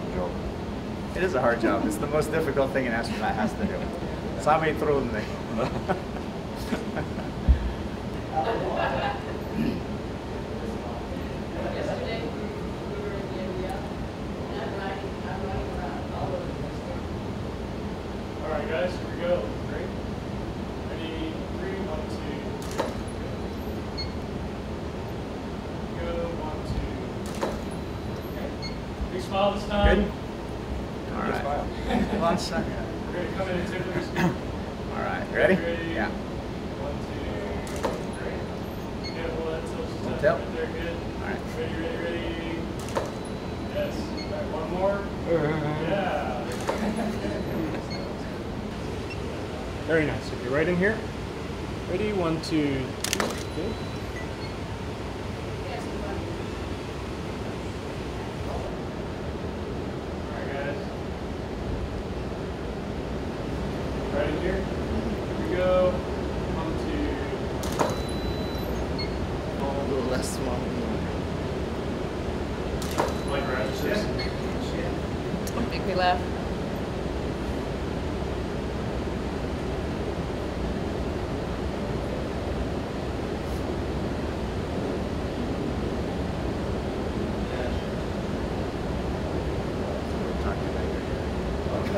job, Joe. It is a hard job. It's the most difficult thing an astronaut has to do. Самый трудный.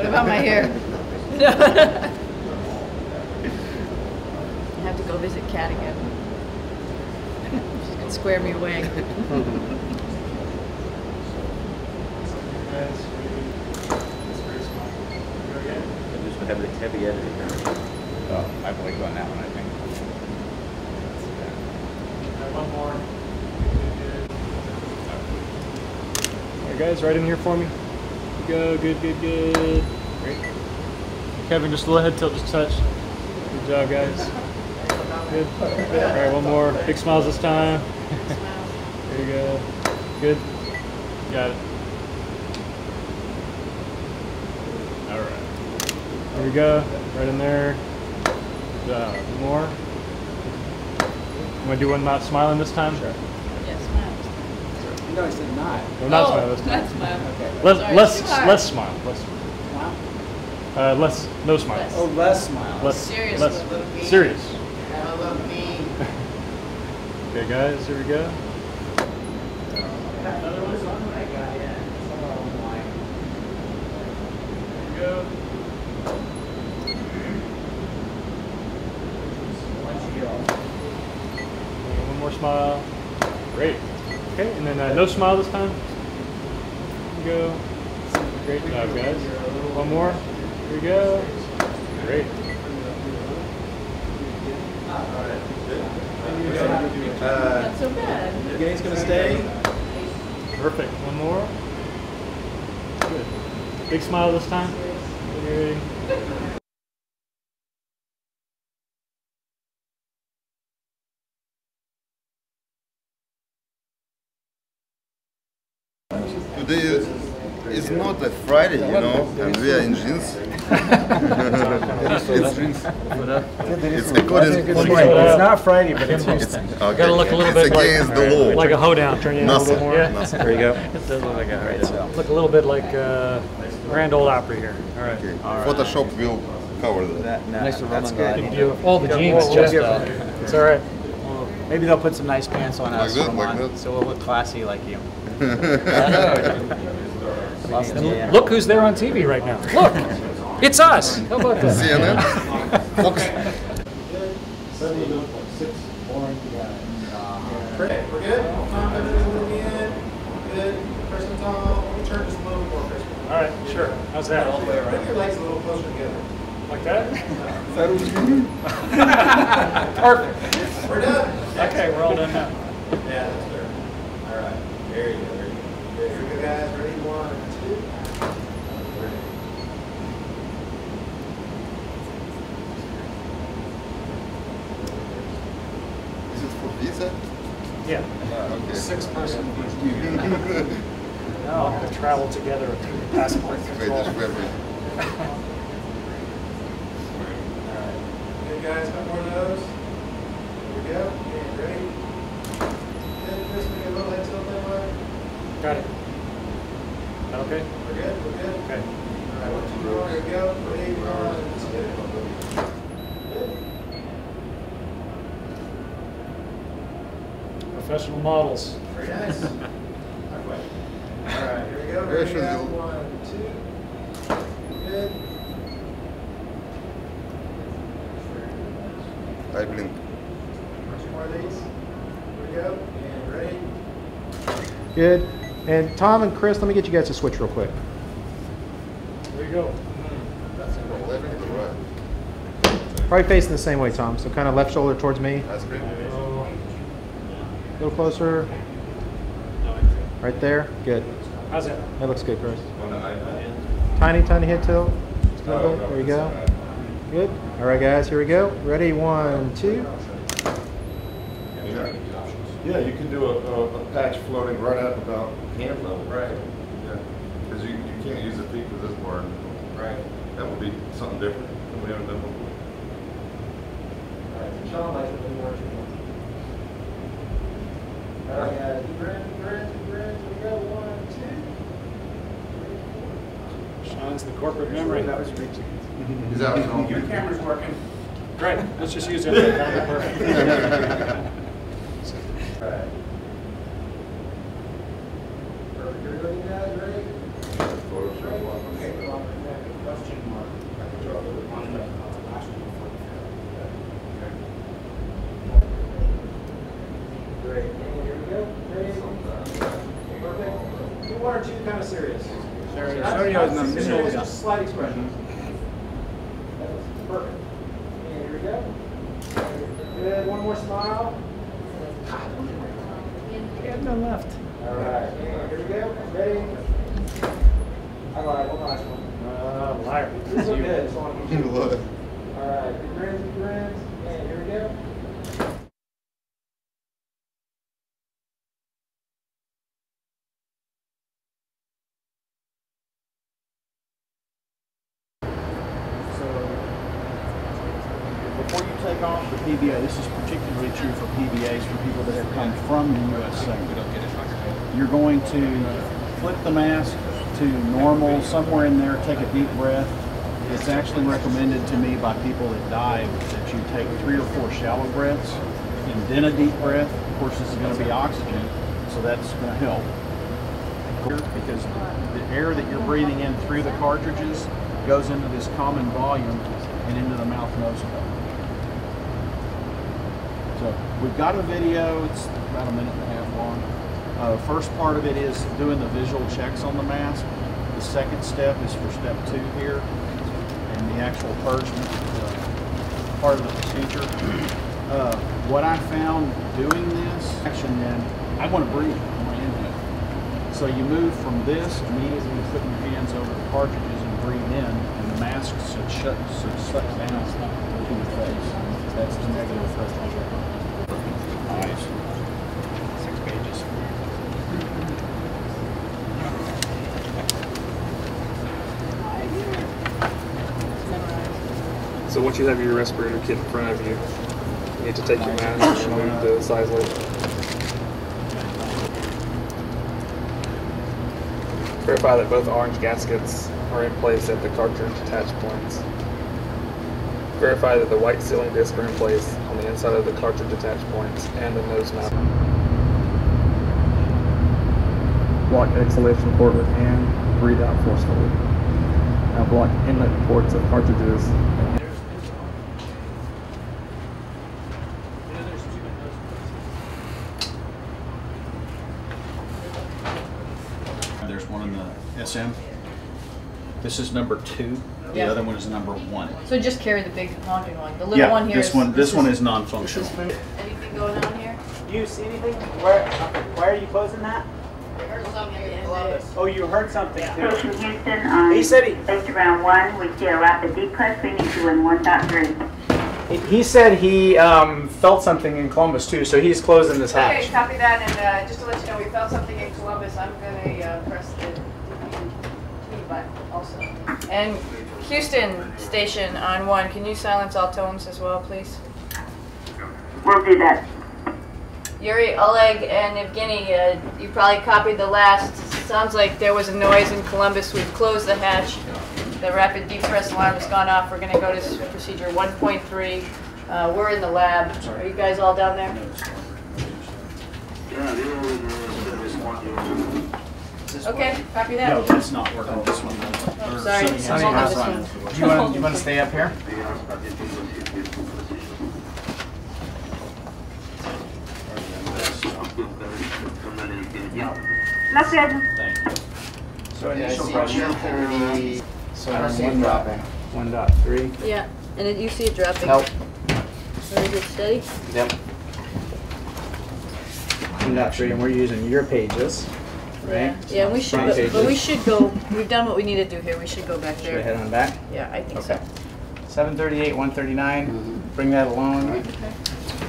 About my hair. I have to go visit Kat again. She can square me away. This would have the heavy editing. Oh, I believe on that one, I think. One more. All right, guys, right in here for me. Go, good, good, good. Great. Kevin, just a little head tilt, just touch. Good job, guys. Good. All right, one more. Big smiles this time. There you go. Good. Got it. All right. There we go. Right in there. Good job. One more. You want to do one not smiling this time? Sure. No, I said not. No, not smile. Let's not smile. Okay. Less smile. Less. No smile. Less. Oh, less smile. Less. Serious. Less. Serious. I love me. Okay, guys. Here we go. Another one's on my guy. Yeah. Go. One more smile. Great. Okay, and then no smile this time. Go. Great job, guys. One more. Here we go. Great. Not so bad. Evgeny's going to stay. Perfect. One more. Good. Big smile this time. Great. Today is not a Friday, you know, and we are in jeans. It's according to it's not Friday, but it's okay. Gotta look a little bit against the law. Like a hoedown. Turn you in a little more. Yeah. There you go. It does look like a hoedown. Look a little bit like Grand Ole Opry here. All right. Okay. All right. Photoshop will cover that. Nice that's good. All the jeans just out. It's all right. Maybe they'll put some nice pants on us, so we'll look classy like you. And look who's there on TV right now. Look! It's us! How about that? CNN? Fox. We're good? Tom, everything's moving in. Good. Kristen, Tom, we turn just a little more, Kristen. All right, sure. How's that? All the way around. Put your legs a little closer together. Like that? Is that what you mean? Perfect. We're done. Okay, we're all done now. Yeah, that's fair. All right. There you go. There you go. Here we go, guys. Ready? 1, 2. Is it for visa? Yeah. Oh, okay. 6-person visa. No, to travel together with passport control. Guys, got more of those. Here we go. Okay, ready? Then Chris, we get a little head tilt that way. Got it. Okay? We're good? We're good? Okay. All right, what you want to go? Ready? We're on. Let's get it. Professional models. Very nice. All right, here we go. Here we go. 1, 2. Good. I blink. Two more of these. Here we go. And ready. Good. And Tom and Chris, let me get you guys to switch real quick. There you go. That's a good one. Probably facing the same way, Tom. So kind of left shoulder towards me. That's good. A little closer. Right there. Good. How's it? That looks good, Chris. Tiny, tiny head tilt. Just a little bit. There you go. Good. All right, guys. Here we go. Ready? 1, 2. Yeah, you can do a patch floating right up about hand level. Right. Yeah. Because you can't use the feet for this part. Right. That would be something different than we haven't done before. All right. So Sean likes to do more. All right, guys, deep breath, we go, 1, 2, 3, 4. Sean's the corporate memory. That was your big chance. Is that what's wrong? Your camera's working. Great, let's just use it. All right. Perfect, here we go, you guys, ready? Okay, well, I'm going to have a question mark. I can draw a little on the last one. Great. One or two kind of serious. It's just a slight expression. Perfect. And here we go. Good. One more smile. We have no left. All right. And here we go. Ready? I lied. One last one. Liar. This is good. It's on you. All right. Good grins. And here we go. PBA. This is particularly true for PBAs for people that have come from the U.S. sector. You're going to flip the mask to normal, somewhere in there, take a deep breath. It's actually recommended to me by people that dive that you take 3 or 4 shallow breaths and then a deep breath. Of course, this is going to be oxygen, so that's going to help. Because the air that you're breathing in through the cartridges goes into this common volume and into the mouth-nose cone. So we've got a video, it's about a minute and a half long. First part of it is doing the visual checks on the mask. The second step is for step 2 here, and the actual purging part of the procedure. What I found doing this action then, I want to breathe, I want to inhale. So you move from this, immediately putting your hands over the cartridges and breathe in, and the mask should shut down to your face. That's the negative first measure. So once you have your respirator kit in front of you, you need to take your mask and move the size of it. Verify that both orange gaskets are in place at the cartridge attach points. Verify that the white sealing discs are in place on the inside of the cartridge attach points and the nose mount. Block exhalation port with hand, breathe out forcefully. Now block inlet ports of cartridges. There's one in the SM. This is number 2. The other one is number 1. So just carry the big honking one. The little one here. This one is non-functional. Anything going on here? Do you see anything? Why are you closing that? I heard something in Columbus. Oh, you heard something too. Houston, he said he based around 1. We see a rapid decline between 2 and 1.3. He said he felt something in Columbus too, so he's closing this hatch. Okay, copy that. And just to let you know, we felt something in Columbus. I'm going to press the DPC button also. And Houston station on 1, can you silence all tones as well, please? We'll do that. Yuri, Oleg, and Evgeny, you probably copied the last Sounds like there was a noise in Columbus. We've closed the hatch. The rapid depress alarm has gone off. We're going to go to procedure 1.3. We're in the lab. Are you guys all down there? Yeah, they're all in the Okay, copy that. No, that's not working. Oh, this one. Oh, sorry. This one. Do you want to stay up here? So initial pressure 30. So I see it dropping. 1.3. Yeah, and you see it dropping. Nope. Very good, steady. Yep. 1.3, and we're using your pages. Right. Yeah, so we should go, but we should go, we've done what we need to do here, we should go back there. Should we head on back? Yeah, I think okay. So. 738, 139, bring that along. Okay.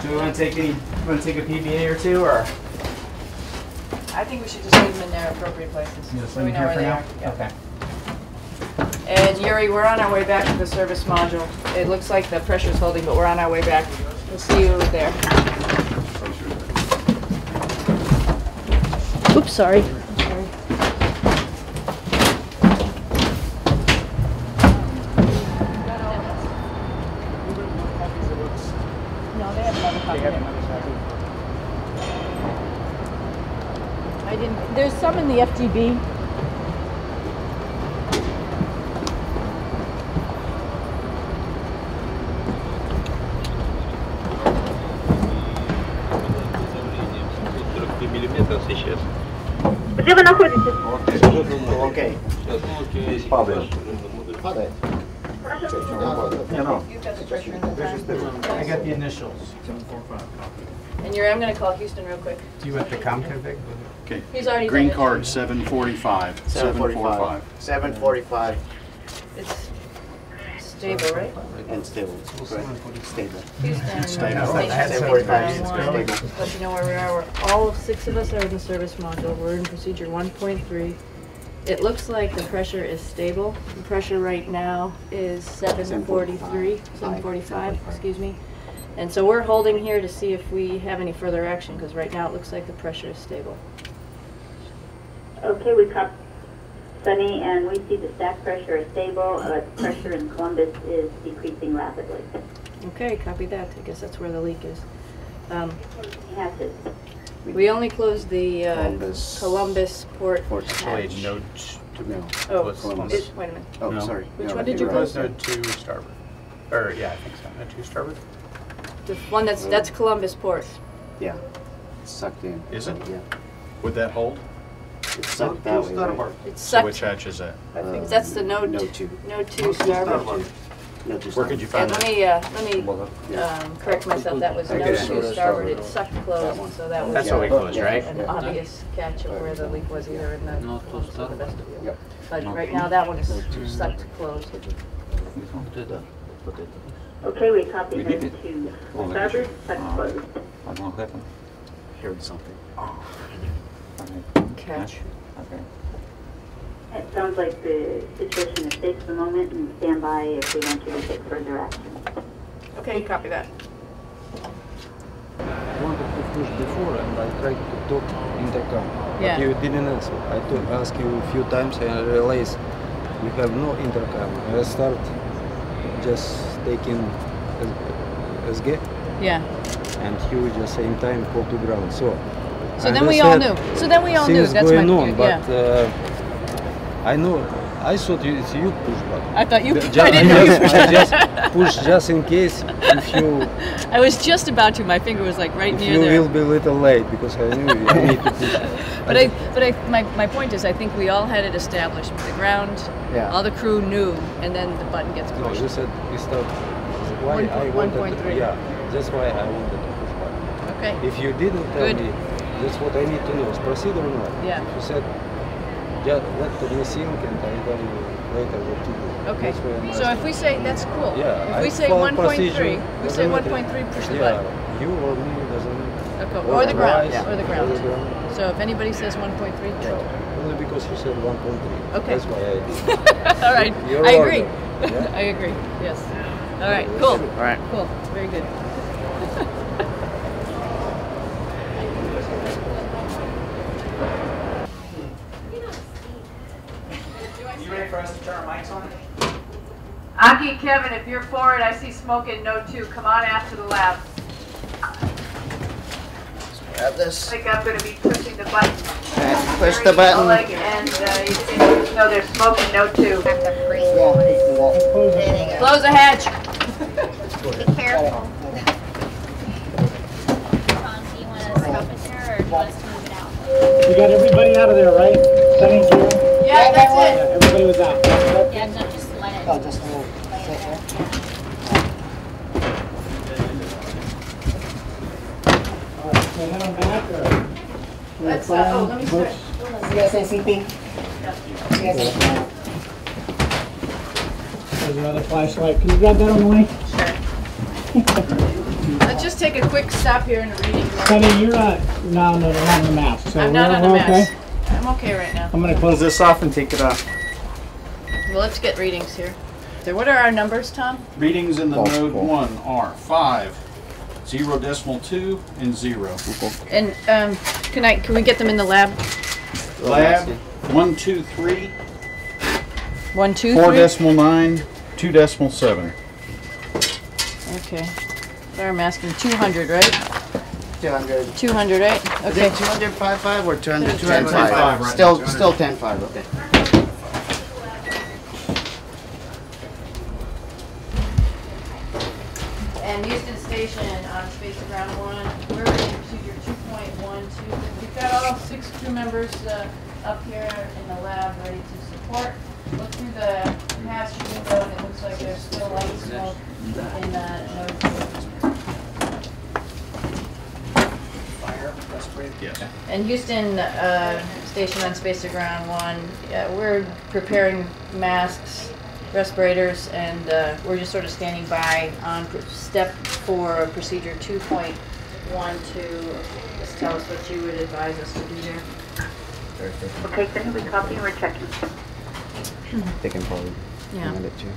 Do we want to take a PBA or two, or? I think we should just leave them in their appropriate places, so we know where they are. Yeah. Okay. And Yuri, we're on our way back to the service module. It looks like the pressure's holding, but we're on our way back. We'll see you there. Oops, sorry. There's some in the FGB. Где вы находитесь? Окей. Здесь падаешь. Падает. I got the initials. 745. And Yuri, I'm going to call Houston real quick. Do you have the config? Okay. He's already green card 745. 745. 745. It's stable, right? And stable. Right. Stable. Houston. Stable. 745. Stable. But you know where we are. We're all 6 of us are in the service module. We're in procedure 1.3. It looks like the pressure is stable. The pressure right now is 745, excuse me. And so we're holding here to see if we have any further action, because right now it looks like the pressure is stable. Okay, we copy, Sunny, and we see the stack pressure is stable, but pressure in Columbus is decreasing rapidly. Okay, copy that. I guess that's where the leak is. We only closed the Columbus Port hatch. Node to no. Oh, Columbus. Wait a minute. Oh, no. Sorry. Which one did you close? Node 2 starboard. Or yeah, I think so. Node 2 starboard. The one that's Columbus Port. Yeah, it's sucked in. Is it? Yeah. Would that hold? It's sucked that way. Right? It's sucked. So which hatch is that? I think that's the node 2. Node 2 starboard. Where could you find that? Let me correct myself. That was node 2 starboard. It sucked closed, so that was. That's what we closed, right? An obvious catch of where the leak was either in the closed or the vestibule. Yep. But right now that one is sucked closed. Okay, we copy that to starboard, sucked closed. I don't know I heard something. Catch. Okay. It sounds like the situation is safe for the moment, and stand by if we want you to take further action. Okay, copy that. I wanted to push before, and I tried to talk in the car. Yeah. But you didn't answer. I asked you a few times, and I realized you have no intercom. I start just taking SG. Yeah. And you just same time call to ground. So then we all knew. That's going on, but. Yeah. I know. I thought it's you push back. I thought you pushed back. I just pushed in case if you... I was just about to. My finger was like right near there. You will be a little late because I knew you need to push. But my point is I think we all had it established. The ground, all the crew knew, and then the button gets pushed. No, you said we start. Why I wanted 1.3. Yeah, that's why I wanted to push back. Okay. If you didn't tell me, that's what I need to know. Is proceed or not? Yeah. If you said... Yeah, let me think and I tell you later what to do. Okay, so if we say, that's cool. Yeah, if we say 1.3, we say 1.3, push the button. You or me, doesn't matter. Okay. Or the ground, or the ground. So if anybody says 1.3, only because you said 1.3. Okay. That's why I did. All right, I agree. Yeah? I agree, yes. All right, cool. All right. Cool, very good. for us to turn our mics on? Aki, Kevin, if you're forward, I see smoke in Node 2. Come on after the lab. Grab this. I think I'm going to be pushing the button. Right, push the button. Oleg and you see, no, there's smoke in Node 2. Yeah. Close the hatch. Be careful. Tom, do you want us to help in there or do you want us to move it out? You got everybody out of there, right? Yeah, that's it. Yeah, everybody was out. Yeah, no, just let it. Oh, just move. That's it. Let's oh, let me start. CSACP. There's another flashlight. Can you grab that on the way? Sure. Let's just take a quick stop here and a reading. Sonny, you're not on the map. So I'm not on the map. Okay? I'm okay right now. I'm going to close this off and take it off. Well, let's get readings here. So what are our numbers, Tom? Readings in the node 1 are 5, 0.2, and 0. And can we get them in the lab? Lab 123. 123. 4.9, 2.7. Okay. So I'm asking 200, right? 200. 200, right? Okay. 200.55 or 200? 200.55. Right? Still 10.5. Okay. And Houston Station on Space Ground 1, we're in procedure 2.12. We've got all 6 crew members up here in the lab ready to support. Look through the passenger window and it looks like there's still light smoke in Node 2. Fire, respiratory. Yes. And Houston Station on Space Ground 1, we're preparing masks, respirators, and we're just sort of standing by on step 4 of procedure 2.12. Just tell us what you would advise us to do there. Okay, then we copy and we're checking. They can probably command it too.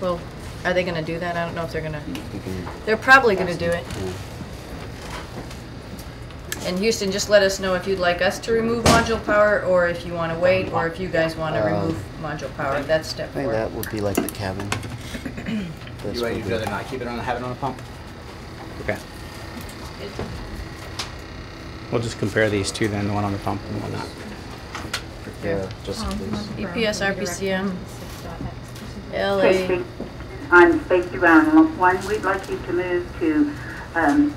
Well, are they going to do that? I don't know if they're going to. They're probably going to do it. And Houston, just let us know if you'd like us to remove module power, or if you want to wait, or if you guys want to remove module power. That's step 4. That would be like the cabin. You ready to rather not keep it on, have it on a pump? Okay. We'll just compare these two then, the one on the pump and the one not. Yeah, just EPS, RPCM, LA. On Space Ground 1, we'd like you to move to 6.10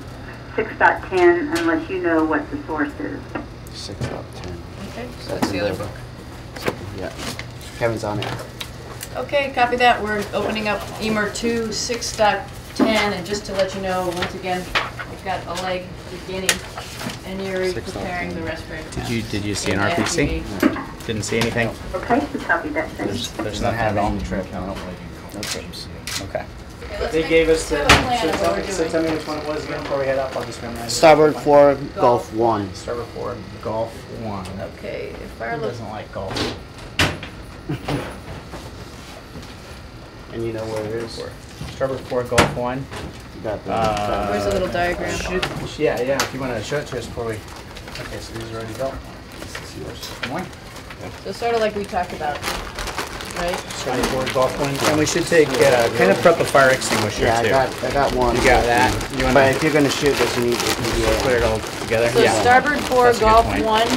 unless you know what the source is. 6.10. Okay, so that's the other book. Yeah, Kevin's on it. Okay, copy that. We're opening up EMER 2, 6.10, and just to let you know, once again, we've got Oleg beginning, and you're preparing the respirator. Did you see an RPC? No. Didn't see anything? Okay, so copy that. There's nothing at all. Okay. They gave us the, so tell me which one it was again before we head up. I'll just remember. Starboard 4, Golf 1. Starboard 4, Golf 1. Okay. If I doesn't like golf. And you know where it is? Starboard 4, Golf 1. You got the where's the little diagram? Yeah. If you want to show it to us before we... Okay, so these are already built. This is yours. One. So sort of like we talked about. Right. And we should take kind of prep a fire extinguisher too. I got one. You got that. You wanna but if you're going to shoot this, you need to put it all together. So Starboard 4, Golf 1.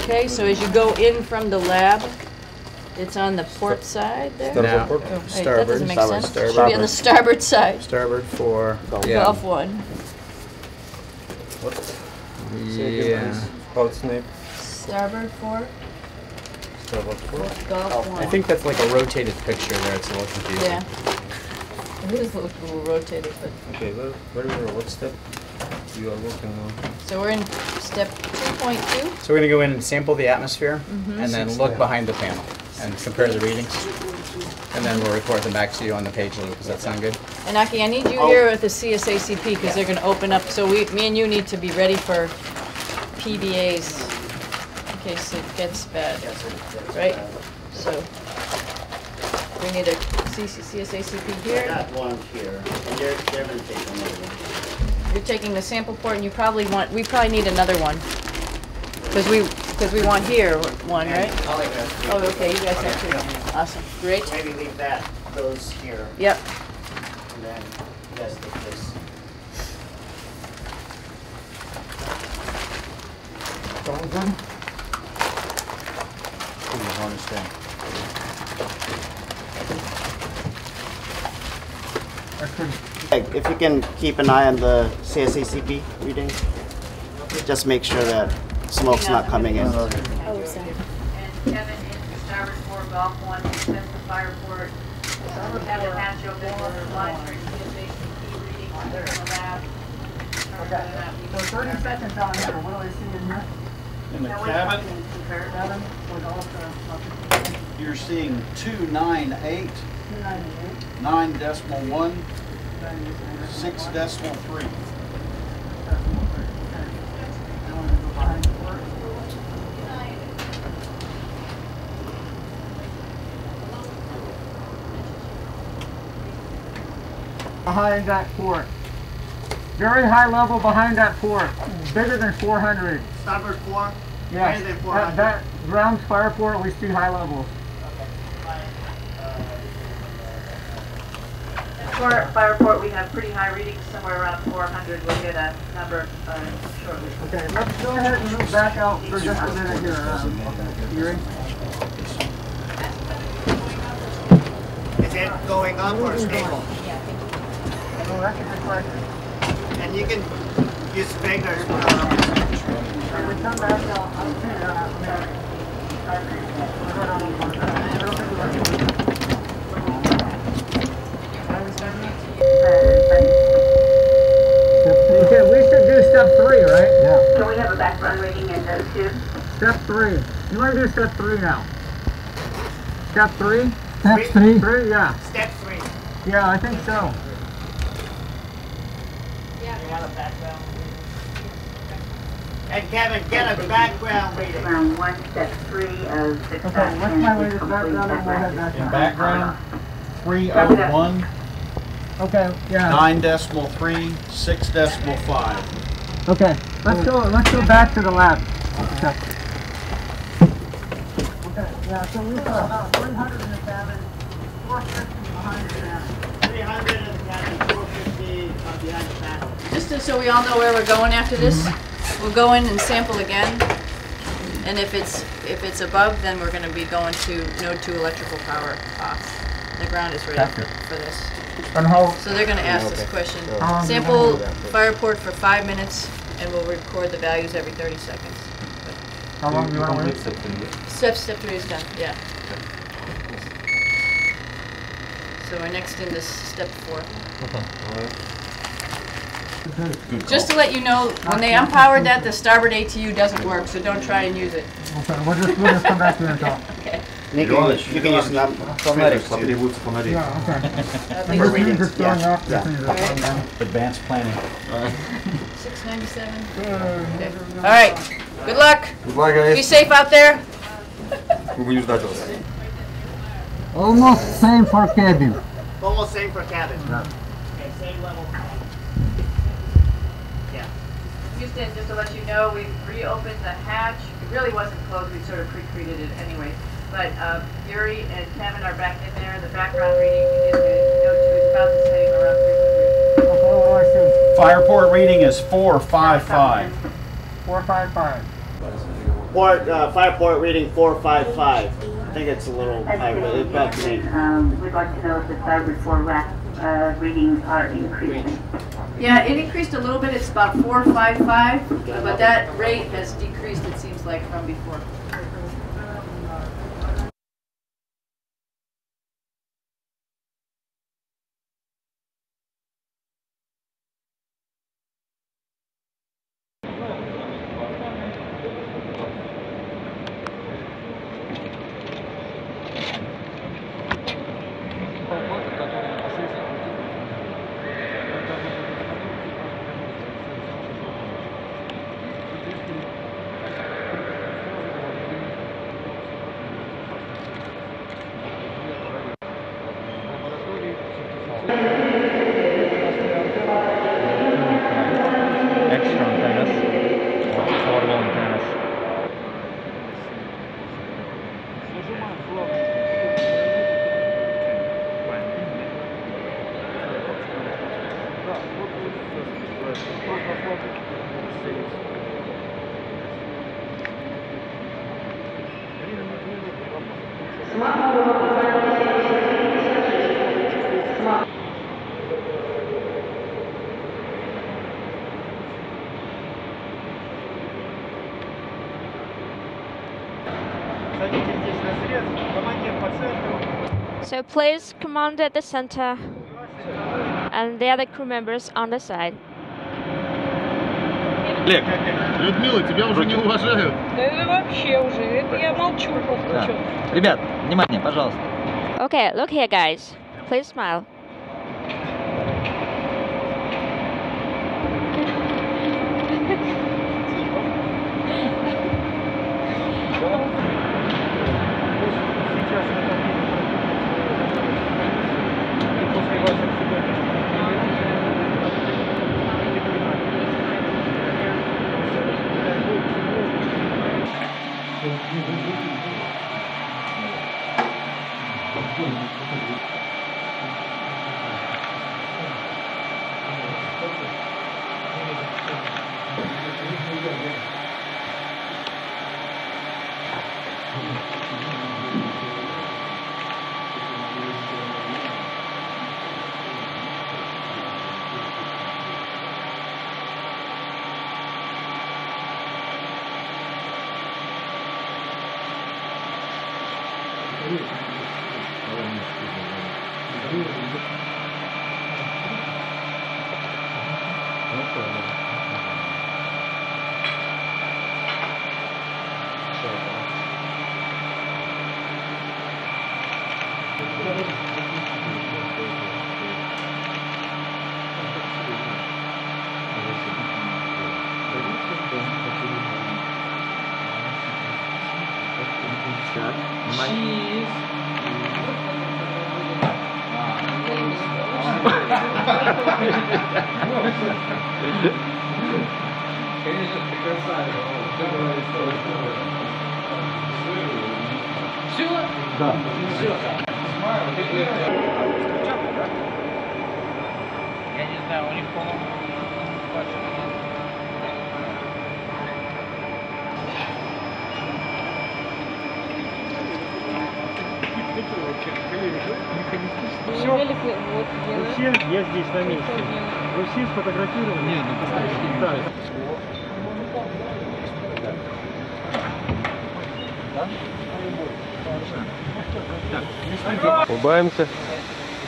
Okay, so as you go in from the lab, it's on the port side there. No. Port. Oh, wait, that doesn't make sense. Starboard. It should be on the starboard side. Starboard 4, Golf 1. Whoops. Yeah. Boat's name. Starboard 4. I think that's like a rotated picture there. It's a little confusing. Yeah. It is a little rotated, but... Okay, what step you are working on? So we're in step 2.2. So we're going to go in and sample the atmosphere, and then look behind the panel and compare the readings. And then we'll report them back to you on the page loop. Does that sound good? And Aki, I need you here at the CSACP because they're going to open up. So me and you need to be ready for PBAs. In case it gets bad, right? So we need a CSACP here. I got one here, and they're going to take another one. You're taking the sample port, and we probably need another one because Because we want here one, right? Oh, okay. You guys have two. Yeah. Awesome. Great. Maybe leave that, those here. Yep. And then you guys take this. Dragon? If you can keep an eye on the CSACP readings, just make sure that smoke's not coming in. Oh, sorry. And Kevin, in Starboard 4, Golf 1, dispense the fire report. Have a patch open for lines for CSACP readings in the lab. So 30 seconds on here. What do I see in here? In the cabin. You're seeing 298, 9.1, 6.3. Behind that port. Very high level behind that port. Bigger than 400. Starboard 4? Yes, that ground fire port, we see high levels. For fire port, we have pretty high readings, somewhere around 400. We'll get a number shortly. Okay, let's go ahead and move back out for just a minute here. Yuri? Is it going up or stable? Yeah, I think so. That's a good question. And you can use fingers. We come back out. We should do step 3, right? Yeah. So we have a background rating in those two? Step 3. You want to do step 3 now? Step 3? Step 3? Yeah. Step 3. Yeah, I think so. Yeah. We have a background. And Kevin, get a background reading. Round 1, step 3 of 6. Okay, what's my latest background? In background, 301. Okay, yeah. 9.3, 6.5. Okay, let's go back to the lab. Okay. Yeah, so we saw about 300 in the cabin, 450 behind the cabin. 300 in the cabin, 450 behind the cabin. Just so we all know where we're going after this. We'll go in and sample again, and if it's above, then we're going to be going to node 2 electrical power off. The ground is ready for this. So they're going to ask this question. Sample fire port for 5 minutes, and we'll record the values every 30 seconds. How long do you want to wait? Step 3 is done, yeah. So we're next in this step 4. Okay. Just to let you know, when they unpowered that, the starboard ATU doesn't work, so don't try and use it. Okay, we'll just come back to and talk. Okay. You can use them. Yeah, okay. We're reading this going off. Advanced planning. 697. Okay. All right. Good luck. Good luck, guys. Be safe out there. We use that also. Almost same for cabin. Almost same for cabin. Okay, same level. Houston, just to let you know, we've reopened the hatch. It really wasn't closed. We sort of pre-treated it anyway. But Yuri and Kevin are back in there. The background reading is about the same, around 300. Fire port reading is 455. 455. Port fire port reading 455. I think it's a little high, but it's about the same. We'd like to know if the starboard 4 rack readings are increasing. Yeah, it increased a little bit. It's about 455, but that rate has decreased, it seems like, from before. So place commander at the center and the other crew members on the side. Олег, Людмила, тебя уже не уважают. Да вообще уже, это я молчу просто. Ребят, внимание, пожалуйста. Okay, look here guys. Please smile.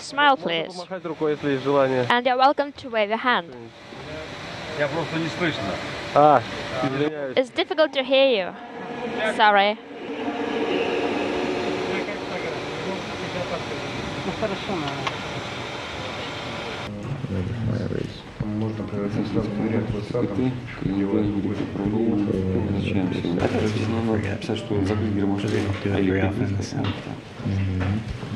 Smile, please. And you're welcome to wave your hand. It's difficult to hear you. Sorry.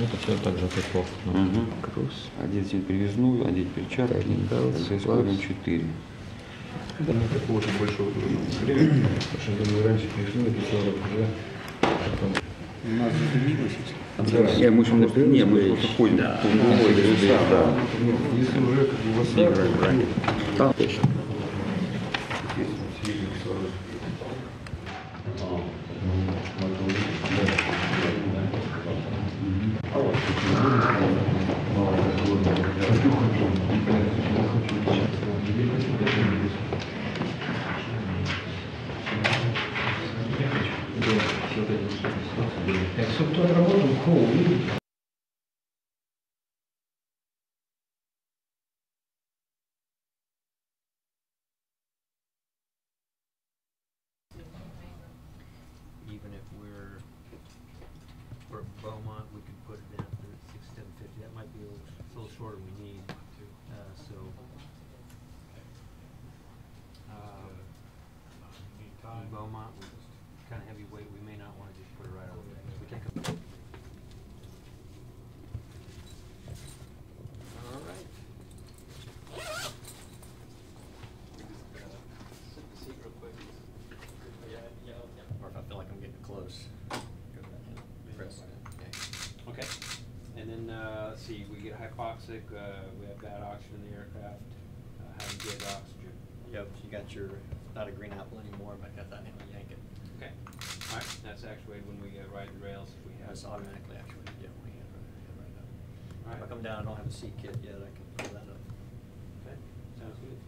Это все так же, как угу. Кросс. Одеть себе привязную, одеть перчатки. Используем 4. Да, такого же большого времени. Потому что раньше привязную, уже... У нас задумилось. Да, мы же не были. Да. Если уже как у вас играли. Да, точно. We have bad oxygen in the aircraft. How do you get oxygen? Yep, you got your, not a green apple anymore, but I got that name, yank it. Okay. All right, that's actuated when we ride the rails. If we have it's automatically actuated. Yeah, we have right now. All right. If I come down, I don't have a seat kit yet. I can pull that up. Okay, sounds good.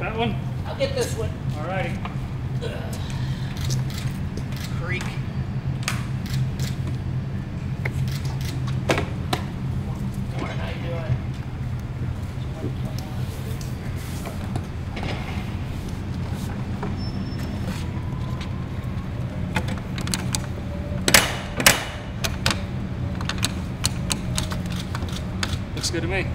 That one? I'll get this one. All right. Creek. What am I doing? Looks good to me.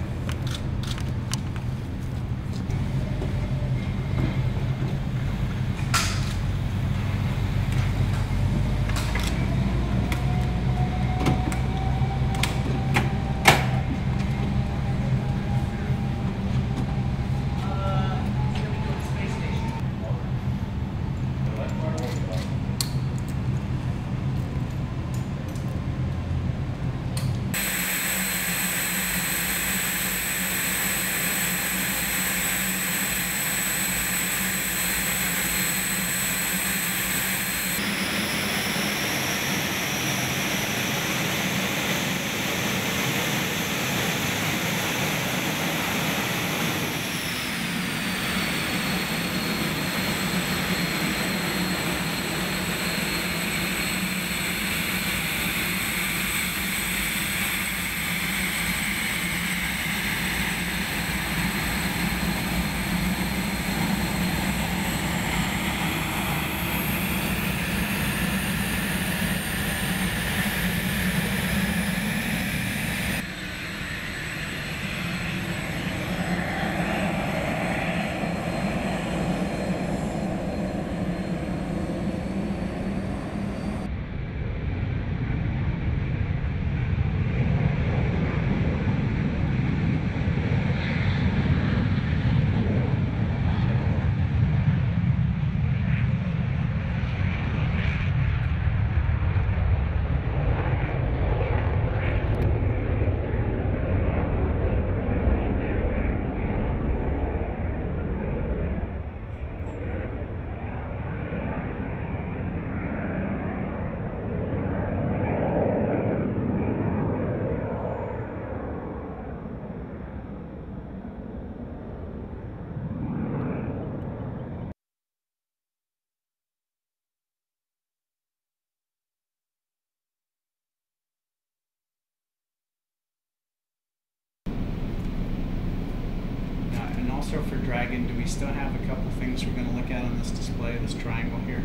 and also for Dragon, do we still have a couple things we're going to look at on this display, this triangle here?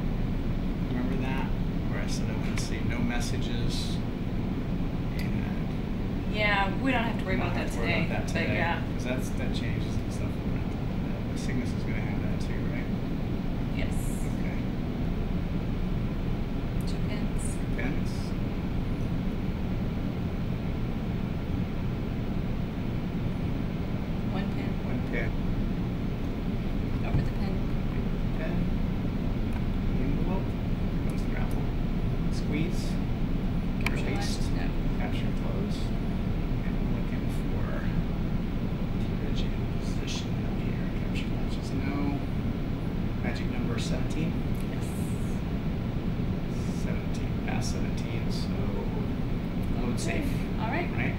Remember that? Where I said I want to see no messages. And yeah, we don't have to worry about that today. But yeah. Because that changes and stuff. The Cygnus is going to have that too, right? Yes. Okay. Two pins. Two pins. One pin. Over the pin. The envelope. Here goes the grapple. Squeeze. Capture paste. No. Capture close. And I'm looking for T-Reg position down here. Capture matches no. Magic number 17. Yes. 17. Past 17. So load safe. All right. Right.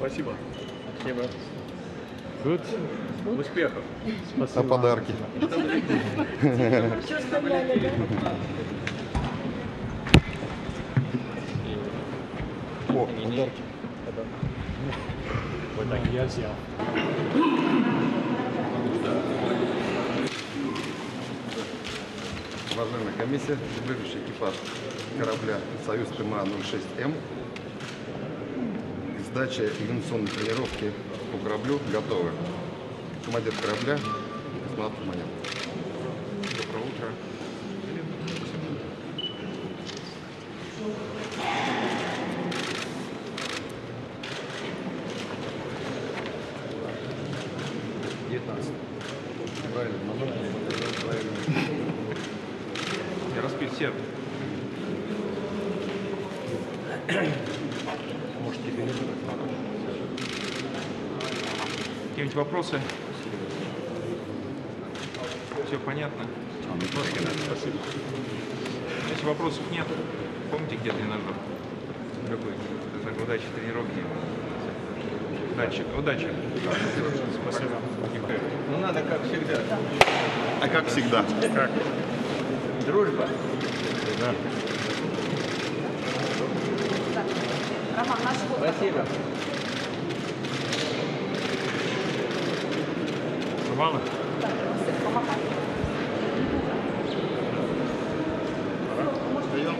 Спасибо. Спасибо. Good. Успехов. Спасибо. А подарки. О, подарки. Вот так я взял. Уважаемая комиссия, следующий экипаж корабля «Союз ТМА 06 М». Сдача инвестиционной тренировки по кораблю готовы. Командир корабля, космонавт Манин. Доброе утро. Вопросы? Все понятно? Спасибо. Если вопросов нет, помните, где тренажер? Любые. Так, удачи, тренировки. Удачи. Удачи. Спасибо. Ну надо как всегда. А как всегда? Как? Дружба. Да. Роман, наш вот. Спасибо. Рвало? Да, помахали. Может, прием?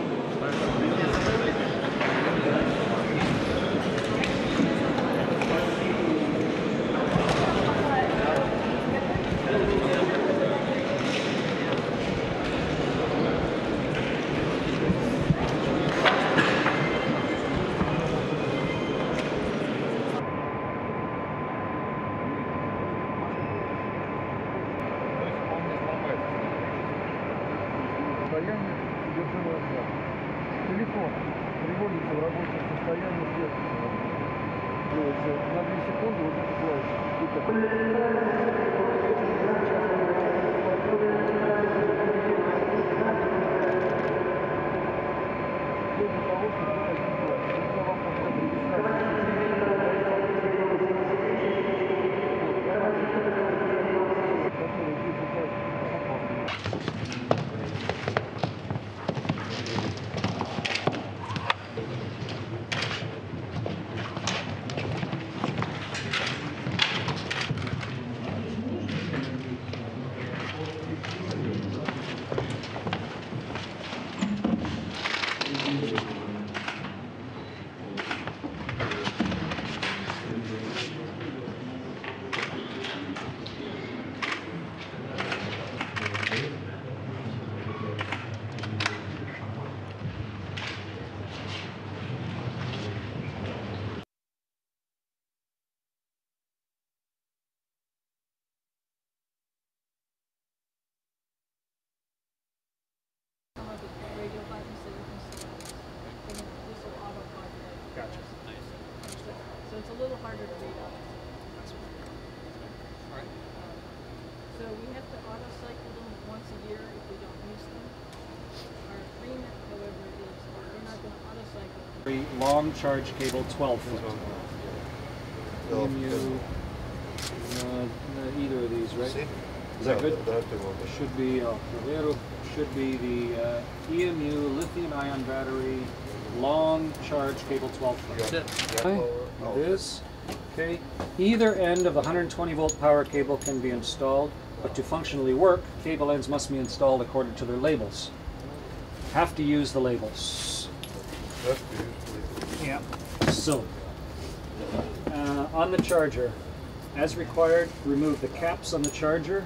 Long charge cable 12-foot. EMU, either of these, right? Is that good? Should be the EMU lithium ion battery long charge cable 12-foot. Okay. This, okay. Either end of a 120-volt power cable can be installed, but to functionally work, cable ends must be installed according to their labels. Have to use the labels. That's beautiful. Yeah. So, on the charger, as required, remove the caps on the charger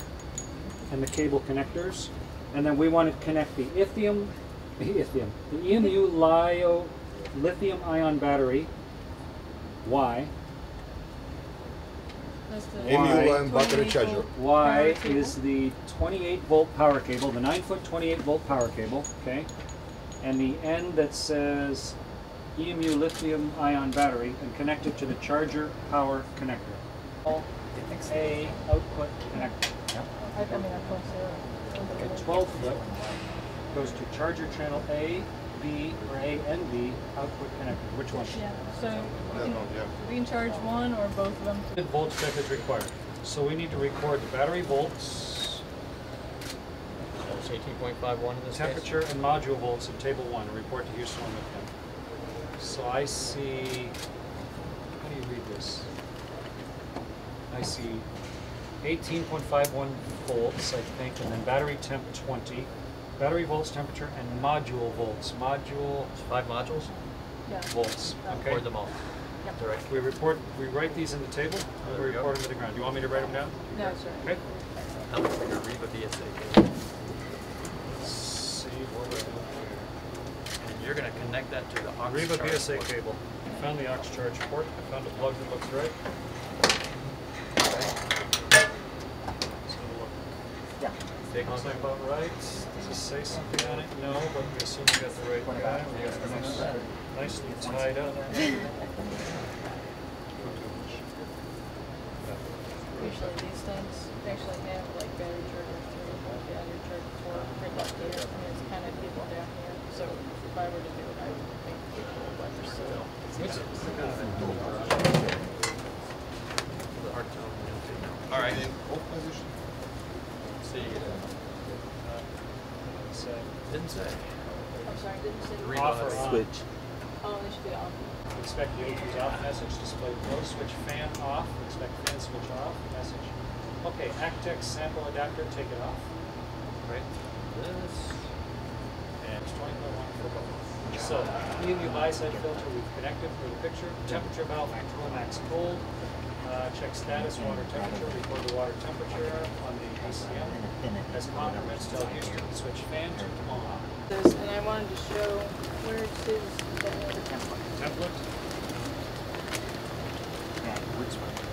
and the cable connectors, and then we want to connect the EMU LiO lithium ion battery. Why? EMU ion battery charger. Why is the 28-volt power cable, the 9-foot 28-volt power cable, okay, and the end that says EMU lithium ion battery and connect it to the charger power connector. A output connector. Okay, 12-foot goes to charger channel A, B, or A and B output connector. Which one? Yeah, so we can charge one or both of them. The volt step is required. So we need to record the battery volts. So it's 18.51 in this temperature case. And module volts in table 1 and report to Houston with them. So I see, how do you read this? I see 18.51 volts, I think, and then battery temp 20, battery volts temperature, and module volts. Module, 5 modules? Yeah. Volts, okay. Record them all. Yep. All right. We write these in the table, and we report them to the ground. Do you want me to write them down? No, sir. Okay. I'll read what the SAP. Let's see what we're doing. You're going to connect that to the aux Reba charge PSA port. Cable. I found the aux charge port. I found a plug that looks right. Okay. Let's have a look. Yeah. Looks like about right. Does it say something on it? No, but we assume we got the right guy. We got nice, nicely tied up. Usually these things actually have like battery chargers too, like battery charge port, right up here, and it's kind of people down here. So if I were to do it, I would think people. All right. See. Didn't say. I'm sorry, didn't say. Offer switch. column, they should be off. Expect the ATU's off message, display flow switch fan off, expect fan switch off message. Okay, Actex sample adapter, take it off. Right. This. And it's 20.1 for both. So, EMU bi-side filter we've connected for the picture. Temperature valve, actual max cold. Check status, water temperature, record the water temperature on the ECM. As comments tell Houston, switch fan to on. And I wanted to show where it is the template. Template? Yeah, which one?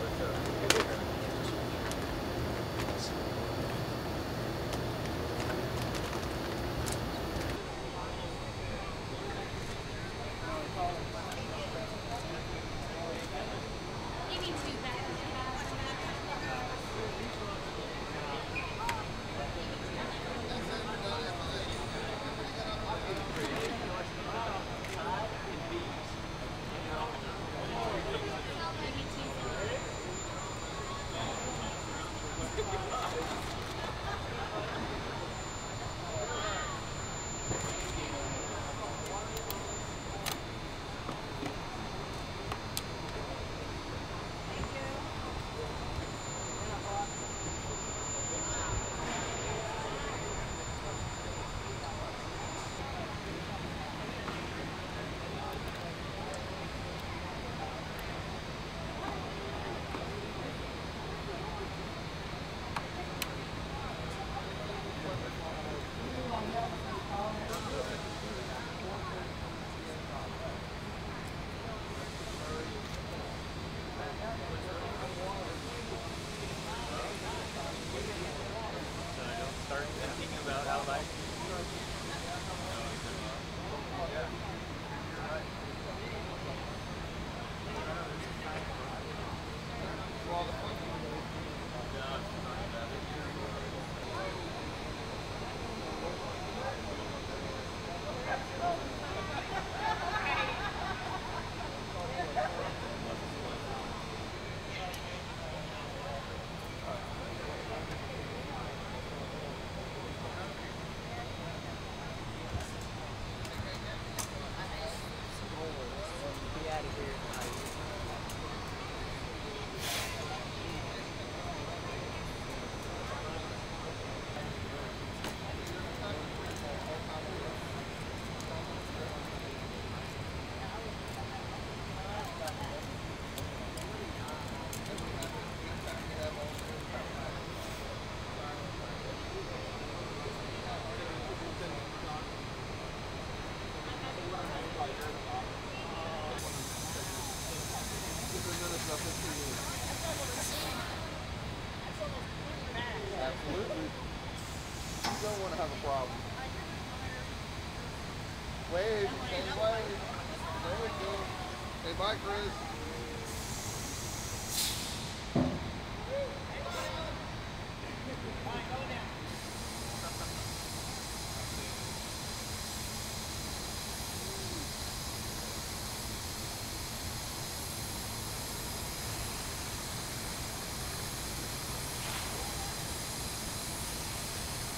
Bye, Chris.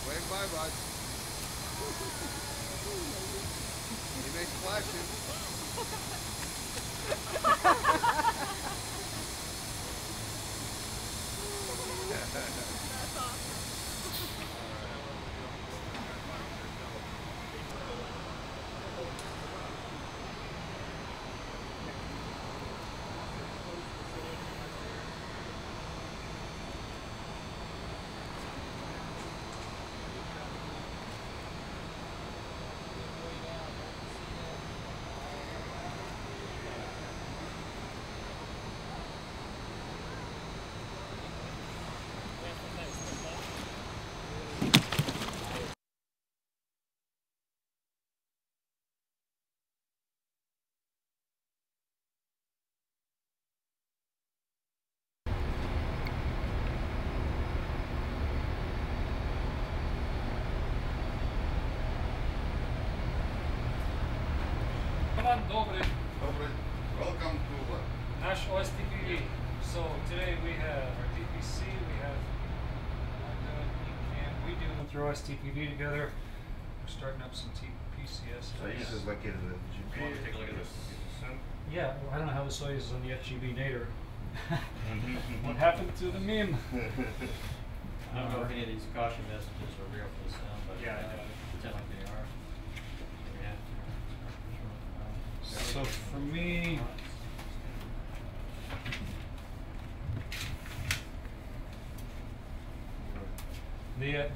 Wave bye, bud. He may splash you. Welcome to Nash STPD. So today we have our DPC, we have Node, ECM, we do throw STPD together. We're starting up some TPCS. Soyuz is located in the FGB. Take a look at this. Yeah, well, I don't know how the Soyuz is on the FGB nadir. What happened to the meme? I don't know if any of these caution messages are real for this sound, but yeah, pretend like they are. Yeah. So for me,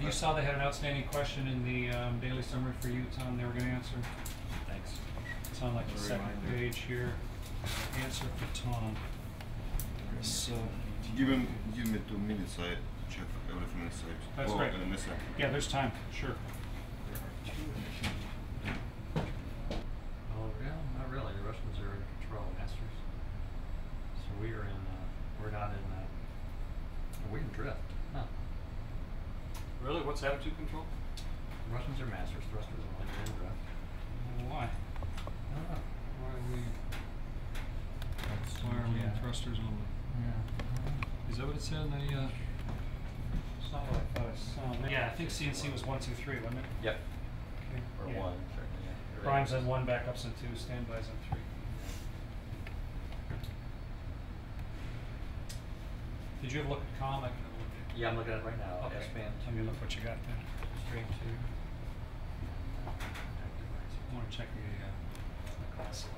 you saw they had an outstanding question in the daily summary for you, Tom. They were going to answer. Thanks. It's on like the second page here. Answer for Tom. So give me 2 minutes. I check everything inside. That's right. Yeah, there's time. Sure. Oh, yeah, not really. The Russians are in control, masters. So we are in. We're not in. We're in drift. Huh. Really? What's attitude control? The Russians are masters, thrusters are only in drift. Why? I don't know. Why are we? Why are we in thrusters only? Yeah. Is that what it said in the? It's not what I thought it said. Yeah, I think CNC was 1, 2, 3, wasn't it? Yep. Okay. Or yeah. 1. Certainly, yeah. Primes on 1, backups on 2, standbys on 3. Did you ever look at comic? Yeah, I'm looking at it right now. Okay. S-band. Tell me look what you got there. Stream 2. I want to check the class lines.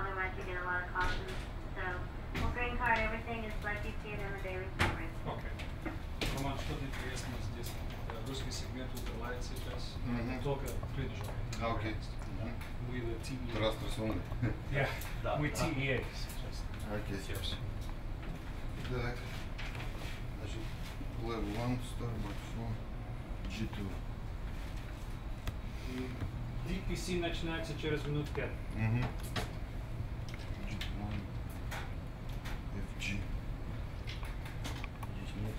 Otherwise, you get a lot of cautions. So, we'll green card everything is like you see it in the daily summary. Okay. Роман, что интересного здесь? Русский сегмент управляет сейчас только предыдущим. Да, окей. Мы TEA. Раз трусоны. Да. Мы TEA сейчас. Окей. Так. Значит, level 1, starboard 4, G2. DPC начинается через минут 5. G. Здесь нет.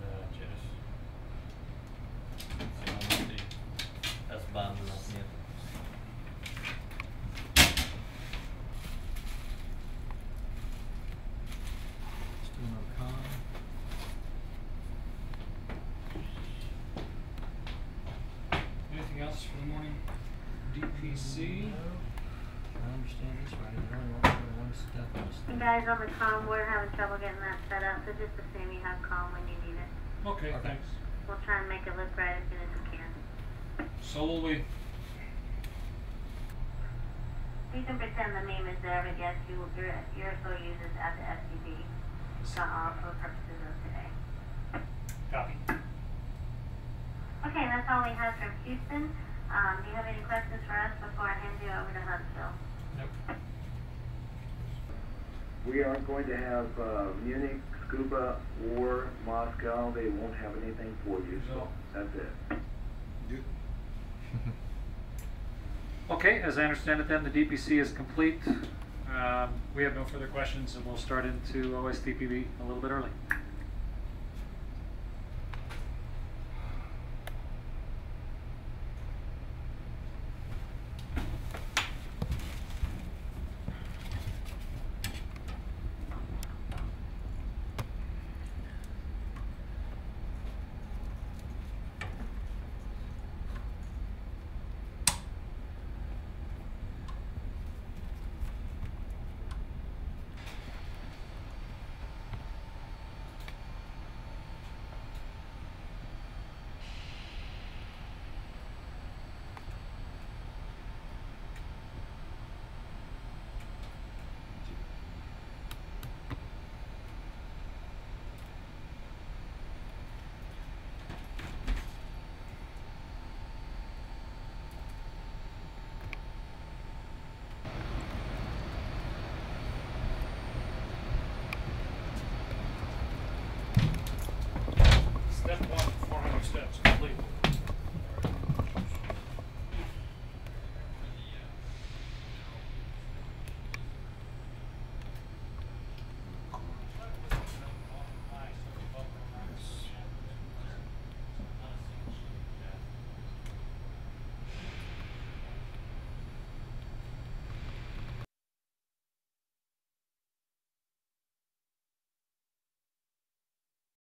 Да, через. Все внутри. S-band у нас нет. Anything else for the morning? DPC. You guys on the comm, we're having trouble getting that set up, so just assume you have comm when you need it. Okay, thanks. We'll try and make it look right as soon as we can. So will we. You can pretend the meme is there, but yes, your Soyuz is at the FGB. It's not all for the purposes of today. Copy. Okay, that's all we have from Houston. Do you have any questions for us before I hand you over to Huntsville? Nope. We aren't going to have Munich, Scuba, or Moscow. They won't have anything for you, so that's it. Good. Okay, as I understand it then, the DPC is complete. We have no further questions, and we'll start into OSTPB a little bit early. Step 1, 400 steps, complete.